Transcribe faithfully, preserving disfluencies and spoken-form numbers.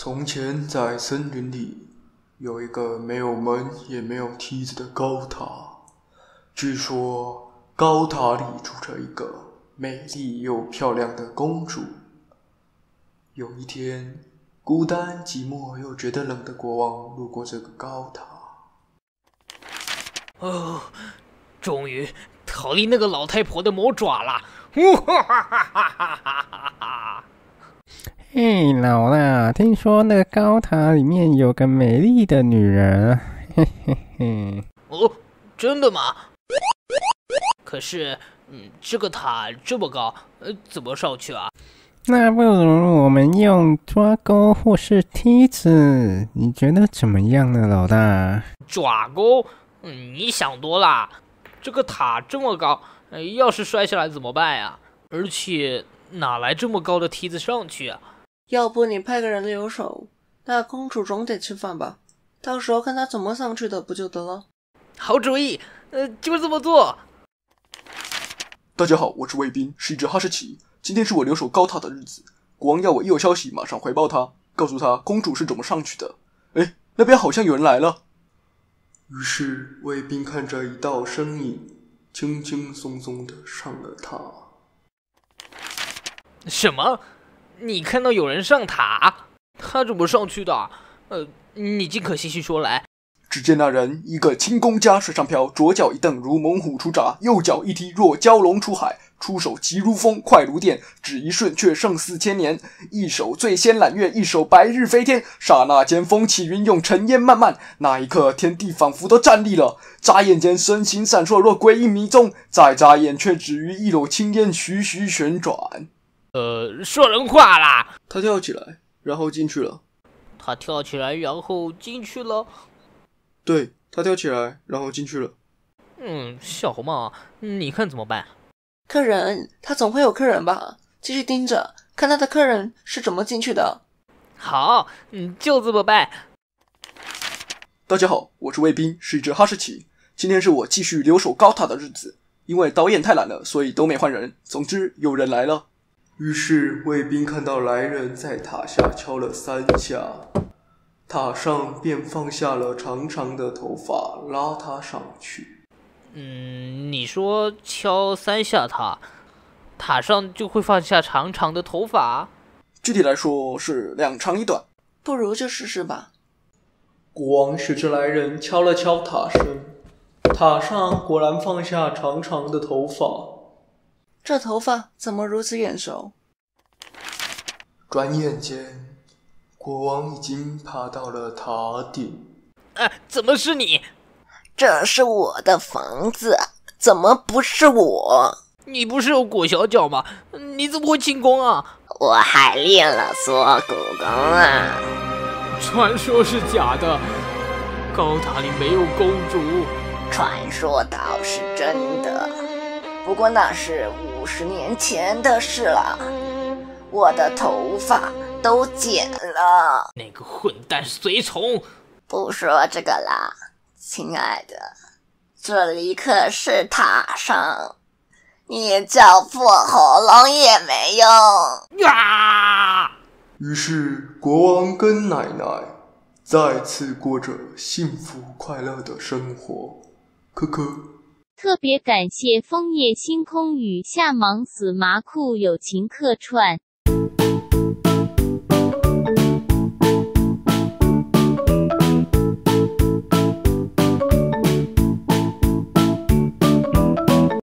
从前在森林里有一个没有门也没有梯子的高塔，据说高塔里住着一个美丽又漂亮的公主。有一天，孤单寂寞又觉得冷的国王路过这个高塔。哦，终于逃离那个老太婆的魔爪了！呜哈哈哈哈哈哈！嘿，老啦，听说那个高塔里面有个美丽的女人，嘿嘿嘿。哦，真的吗？可是，嗯，这个塔这么高，呃，怎么上去啊？那不如我们用抓钩或是梯子，你觉得怎么样呢，老大？抓钩？嗯，你想多啦。这个塔这么高，呃，要是摔下来怎么办呀？而且哪来这么高的梯子上去啊？要不你派个人留守，那公主总得吃饭吧？到时候看她怎么上去的不就得了？好主意，呃，就这么做。大家好，我是卫兵，是一只哈士奇。今天是我留守高塔的日子，国王要我一有消息马上回报他，告诉他公主是怎么上去的。哎，那边好像有人来了。于是卫兵看着一道身影，轻轻松松的上了塔。什么？你看到有人上塔？他怎么上去的？呃，你尽可细细说来。只见那人一个轻功加水上漂，左脚一蹬如猛虎出闸，右脚一踢若蛟龙出海，出手急如风，快如电，只一瞬却胜似千年。一手醉仙揽月，一手白日飞天，刹那间风起云涌，尘烟漫漫。那一刻，天地仿佛都站立了。眨眼间，身形闪烁若归隐迷踪，再眨眼却止于一篓青烟徐徐旋转。呃，说人话啦！他跳起来，然后进去了。他跳起来，然后进去了。对，他跳起来，然后进去了。嗯，小红帽，你看怎么办？客人，他总会有客人吧？继续盯着，看他的客人是怎么进去的。好，嗯，就这么办。大家好，我是卫兵，是一只哈士奇。今天是我继续留守高塔的日子，因为导演太懒了，所以都没换人。总之，有人来了。于是卫兵看到来人在塔下敲了三下。塔上便放下了长长的头发，拉他上去。嗯，你说敲三下塔，塔上就会放下长长的头发？具体来说是两长一短。不如就试试吧。国王学着来人敲了敲塔身，塔上果然放下长长的头发。这头发怎么如此眼熟？转眼间，国王已经爬到了塔顶。啊，怎么是你？这是我的房子，怎么不是我？你不是有裹小脚吗？你怎么会进攻啊？我还练了缩骨功啊！传说是假的，高塔里没有公主。传说倒是真的，不过那是五十年前的事了。我的头发都剪了。那个混蛋随从！不说这个啦，亲爱的，这里可是塔上，你叫破喉咙也没用啊！于是国王跟奶奶再次过着幸福快乐的生活。科科，特别感谢枫叶星空与夏芒死麻酷友情客串。